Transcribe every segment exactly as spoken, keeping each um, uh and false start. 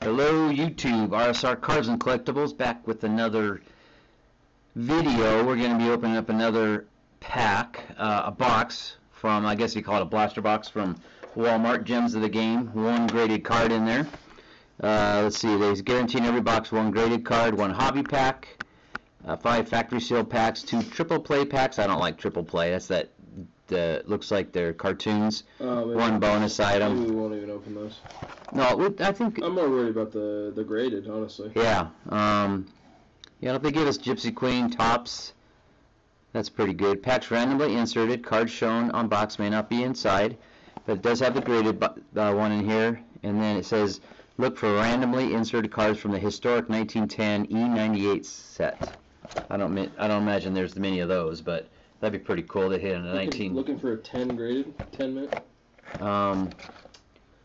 Hello YouTube, R S R Cards and Collectibles back with another video. We're going to be opening up another pack, uh, a box from, I guess you call it a blaster box from Walmart, Gems of the Game. One graded card in there. Uh, let's see, they're guaranteeing every box one graded card, one hobby pack, uh, five factory seal packs, two triple play packs. I don't like triple play. That's that, the, looks like they're cartoons. Uh, one bonus item. Maybe we won't even open those. No, I think... I'm more worried about the, the graded, honestly. Yeah. Um, yeah, if they give us Gypsy Queen, Tops, that's pretty good. Packs randomly inserted. Cards shown on box may not be inside, but it does have the graded uh, one in here. And then it says, look for randomly inserted cards from the historic nineteen ten E ninety-eight set. I don't I don't imagine there's many of those, but that'd be pretty cool to hit in a nineteen... Looking for a ten graded? ten minute? Um...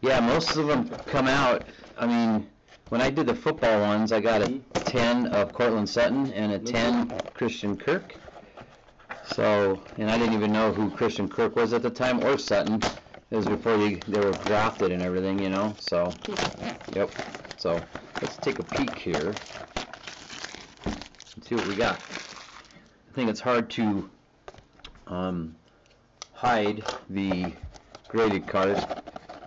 Yeah, most of them come out. I mean, when I did the football ones, I got a ten of Cortland Sutton and a ten Christian Kirk. So, and I didn't even know who Christian Kirk was at the time, or Sutton. It was before they, they were drafted and everything, you know. So, yep. So, let's take a peek here and see what we got. I think it's hard to um, hide the graded cards.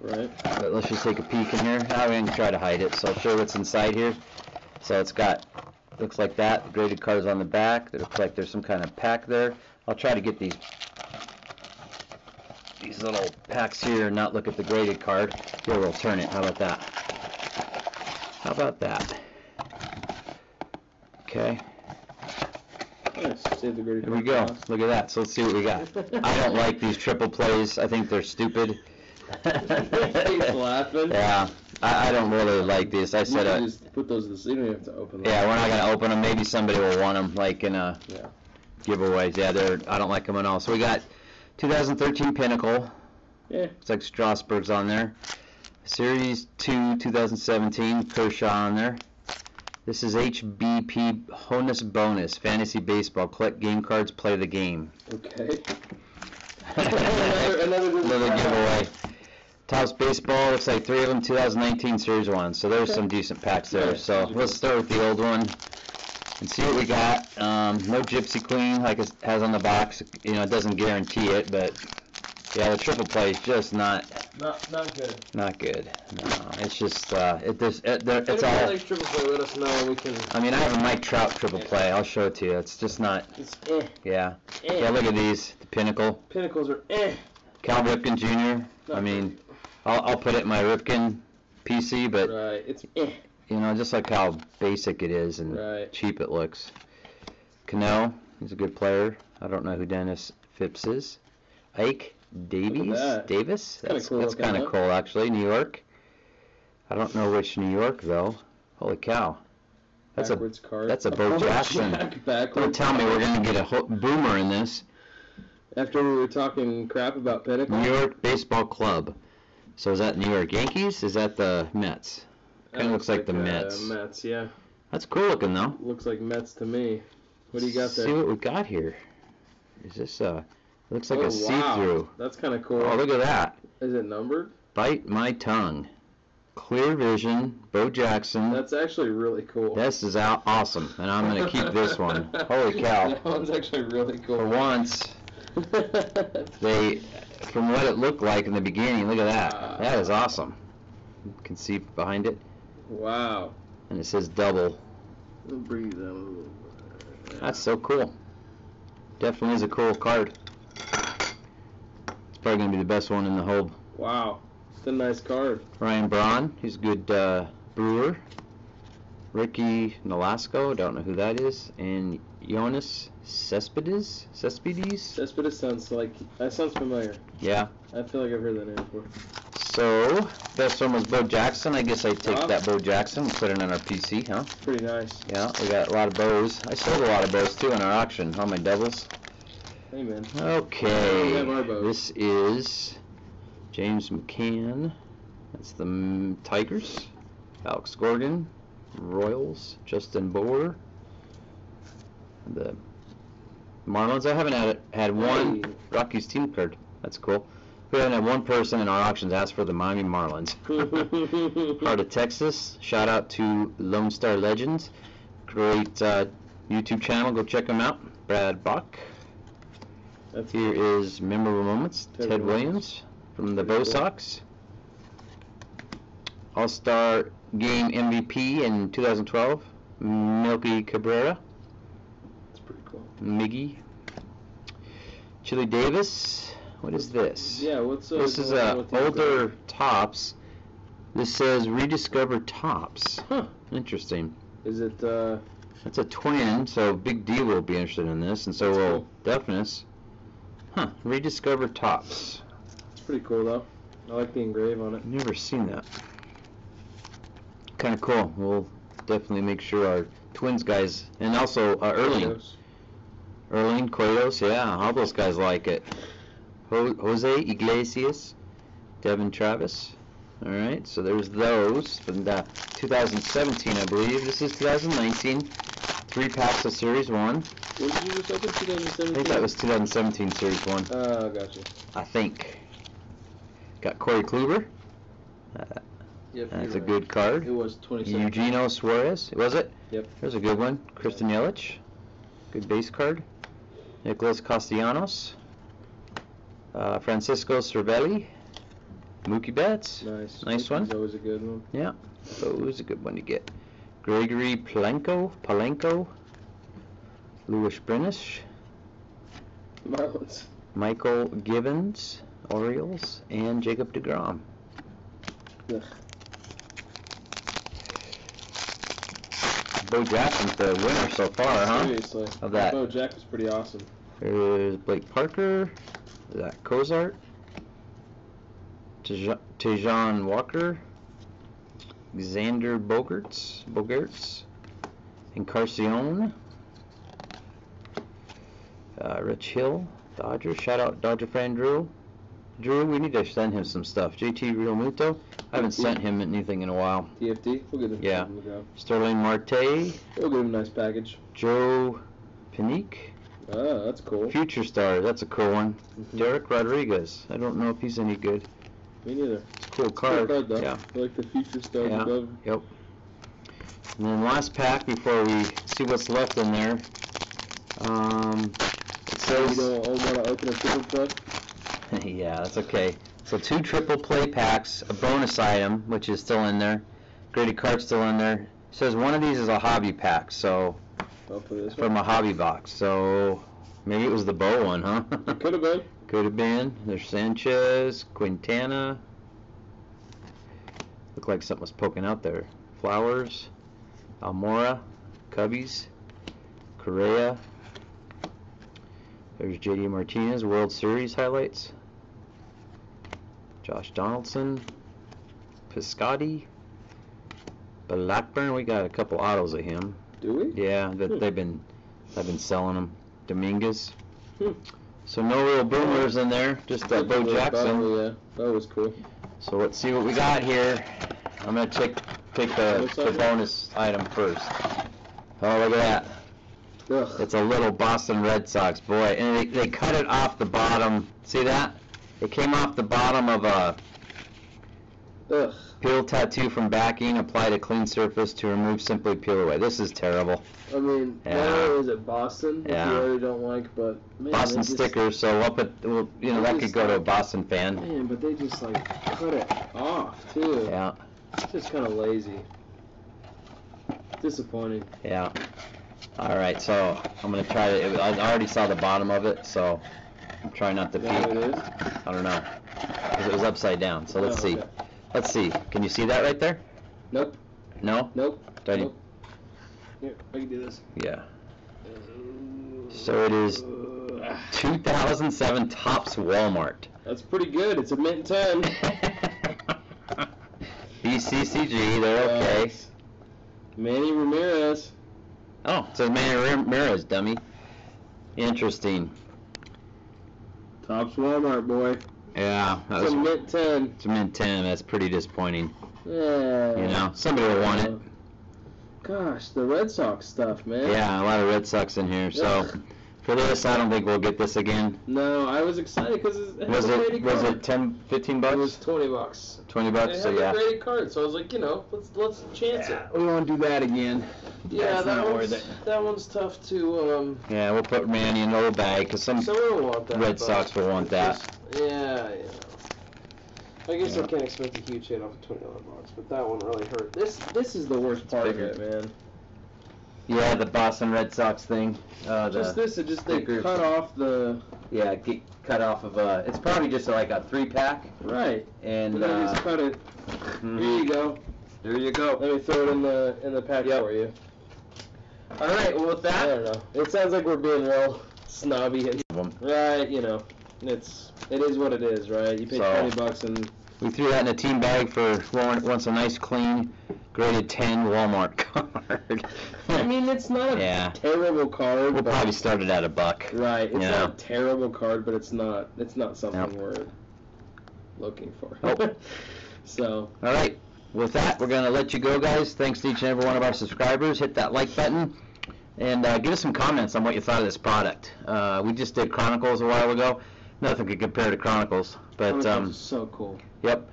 Right. But let's just take a peek in here. I'm going to try to hide it, so I'll show what's inside here. So it's got, looks like that, graded cards on the back. It looks like there's some kind of pack there. I'll try to get these these little packs here and not look at the graded card. Here, we'll turn it. How about that? How about that? Okay. There we go. Look at that. So let's see what we got. I don't like these triple plays. I think they're stupid. Yeah, I, I don't really like this. I you said, can just put those. This, you don't have to open them. Yeah, we're not gonna open them. Maybe somebody will want them, like in a yeah. giveaways. Yeah, they're. I don't like them at all. So we got twenty thirteen Pinnacle. Yeah. It's like Strasburg's on there. Series two twenty seventeen Kershaw on there. This is H B P Honus Bonus Fantasy Baseball. Collect game cards. Play the game. Okay. another, another, another giveaway. Tops Baseball, looks like three of them, two thousand nineteen Series one. So there's okay. some decent packs there. Yeah, so let's start with the old one and see what we got. Um, no Gypsy Queen, like it has on the box. You know, it doesn't guarantee it, but yeah, the triple play is just not... Not not good. Not good. No, it's just, uh, it, this, it, there, it's all... If you like triple play, let us know. We can... I mean, I have a Mike Trout triple play. I'll show it to you. It's just not... It's eh. Yeah. Eh. Yeah, look at these. The Pinnacle. Pinnacles are eh. Cal Ripken Junior Not I mean... Good. I'll, I'll put it in my Ripken P C, but right. it's, you know, just like how basic it is and right. cheap it looks. Cano, he's a good player. I don't know who Dennis Phipps is. Ike Davies, that. Davis. That's that's kind of cool, cool, actually. New York. I don't know which New York though. Holy cow! That's backwards a card. That's a Bo Jackson. Don't tell me we're gonna get a boomer in this. After we were talking crap about Pinnacle. New York Baseball Club. So is that New York Yankees? Is that the Mets? Kind of looks, looks like, like the Mets. Uh, Mets, yeah. That's cool looking though. Looks like Mets to me. What do you got there? See what we got here. Is this uh? Looks like oh, a wow. see-through. That's kind of cool. Oh, look at that. Is it numbered? Bite My Tongue. Clear Vision. Bo Jackson. That's actually really cool. This is out awesome, and I'm gonna keep this one. Holy cow. That one's actually really cool. For once, they. From what it looked like in the beginning, look at that. Wow. That is awesome. You can see behind it. Wow. And it says double. We'll bring that a little bit. That's so cool. Definitely is a cool card. It's probably going to be the best one in the whole. Wow. It's a nice card. Ryan Braun. He's a good uh, brewer. Ricky Nolasco. Don't know who that is. And Jonas Cespedes? Cespedes? Cespedes sounds like... That sounds familiar. Yeah. I feel like I've heard that name before. So, best one was Bo Jackson. I guess I take wow. that Bo Jackson and put it on our P C, huh? Pretty nice. Yeah, we got a lot of Bo's. I sold a lot of Bo's, too, in our auction. All my doubles. Hey, man. Okay. We have our boat. This is James McCann. That's the Tigers. Alex Gordon. Royals. Justin Boer. The Marlins. I haven't had had one hey. Rockies team card. That's cool. We haven't had one person in our auctions ask for the Miami Marlins. Heart of Texas. Shout out to Lone Star Legends. Great uh, YouTube channel. Go check them out. Brad Bach. That's Here cool. is Memorable Moments. Ted, Ted Williams from the Bo Sox. All-Star Game M V P in two thousand twelve. Miguel Cabrera. That's pretty cool. Miggy. Chili Davis. What is this? Yeah, what's uh, this is uh, older that? Topps. This says rediscover Topps. Huh. Interesting. Is it? Uh, it's a twin, so Big D will be interested in this, and so will cool. Deafness. Huh? Rediscover Topps. It's pretty cool though. I like the engrave on it. Never seen that. Kind of cool. We'll definitely make sure our twins guys, and also uh, Erling, Erling Coyos. Yeah, all those guys like it. Jose Iglesias, Devin Travis. All right, so there's those from the two thousand seventeen, I believe. This is two thousand nineteen. Three packs of Series One. What did you just open? two thousand seventeen. I think that was two thousand seventeen Series One. Oh, uh, gotcha. I think. Got Corey Kluber. Uh, yep. That's a right. good card. It was twenty-seven. Eugenio Suarez. Was it? Yep. There's a good one. Christian Yelich. Good base card. Nicholas Castellanos. Uh, Francisco Cervelli, Mookie Betts, nice, nice one. That was a good one. Yeah, so it was a good one to get. Gregory Polanco, Polanco, Louis Brinesh, Marlins, Michael Givens, Orioles, and Jacob deGrom. Ugh. Bo Jackson's the winner so far, huh? Seriously. Of that. Bo Jackson's pretty awesome. There's Blake Parker. Zach Cozart, Tejon Walker, Xander Bogerts, Bogerts, Encarnacion, uh, Rich Hill, Dodger. Shout out Dodger fan Drew. Drew, we need to send him some stuff. J T Realmuto. I haven't sent him anything in a while. T F D, we'll get him. Yeah. Go. Sterling Marte. We'll give him a nice package. Joe Panique. Oh, that's cool. Future Star, that's a cool one. Mm-hmm. Derek Rodriguez. I don't know if he's any good. Me neither. It's a cool it's card. Cool card though. Yeah. I like the Future Star yeah. above. Yep. And then last pack before we see what's left in there. Um, it says. You don't want to open a triple play? Yeah, that's okay. So two triple play packs, a bonus item which is still in there, graded card still in there. It says one of these is a hobby pack, so. This from one. a hobby box, so maybe it was the Bow one, huh? It could have been. Could have been. There's Sanchez, Quintana. Looked like something was poking out there. Flowers, Almora, Cubbies, Correa. There's J D Martinez, World Series highlights. Josh Donaldson, Piscotty, Blackburn. We got a couple autos of him. Do we? Yeah, that hmm. they've been, I've been selling them. Dominguez. Hmm. So no real boomers in there, just that Bo Jackson. Probably, yeah, that was cool. So let's see what we got here. I'm gonna take take the, the bonus item first. Oh, look at that! Ugh. It's a little Boston Red Sox boy, and they they cut it off the bottom. See that? It came off the bottom of a. Ugh. Peel tattoo from backing, apply to clean surface to remove, simply peel away. This is terrible. I mean, yeah. not only is it Boston, yeah. which you really don't like, but... Man, Boston just, stickers, so we'll put, we'll, you know, that could go like, to a Boston fan. Man, but they just, like, cut it off, too. Yeah. It's just kind of lazy. Disappointing. Yeah. All right, so I'm going to try to... It, I already saw the bottom of it, so I'm trying not to peek. It is? I don't know. Because it was upside down, so let's oh, okay. see. Let's see. Can you see that right there? Nope. No? Nope. Don't nope. You... Here, I can do this. Yeah. So it is two thousand seven Topps Walmart. That's pretty good. It's a mint ten. B C C G, they're okay. Uh, Manny Ramirez. Oh, it says Manny Ramirez, dummy. Interesting. Topps Walmart, boy. Yeah. That it's was, a mint ten. It's a mint ten. That's pretty disappointing. Yeah. You know, somebody will want it. Gosh, the Red Sox stuff, man. Yeah, a lot of Red Sox in here. So, for this, I don't think we'll get this again. No, I was excited because it was a graded card. Was it ten, fifteen bucks? It was twenty bucks. twenty bucks, so yeah. It had a graded card, so I was like, you know, let's let's chance yeah, it. We won't do that again. Yeah, That's that not one's, worth it. That one's tough to... Um, yeah, we'll put Manny in the old bag because some want that, Red Sox will want that. Yeah, yeah. I guess yeah. I can't expect a huge hit off a twenty dollar box, but that one really hurt. This this is the worst part of it, man. Yeah, the Boston Red Sox thing. Uh, just this, it just they cut group. off the. Yeah, get cut off of a. It's probably just like a three pack. Right. And but uh, just cut it. Mm-hmm. Here you go. There you go. Let me throw it in the in the pack yep. for you. All right. Well, with that, I don't know. It sounds like we're being real snobby. And right. You know. It's it is what it is, right? You pay so, twenty bucks and we threw that in a team bag for once a nice clean graded ten Walmart card. I mean, it's not a yeah. terrible card. We'll probably start it at a buck. Right. It's not a terrible card, but it's not it's not something nope. we're looking for. Nope. So. All right. With that, we're gonna let you go, guys. Thanks to each and every one of our subscribers. Hit that like button. And uh, give us some comments on what you thought of this product. Uh, we just did Chronicles a while ago. Nothing could compare to Chronicles, but um, so cool. Yep.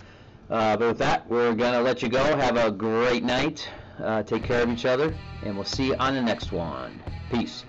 Uh, but with that, we're gonna let you go. Have a great night. Uh, take care of each other, and we'll see you on the next one. Peace.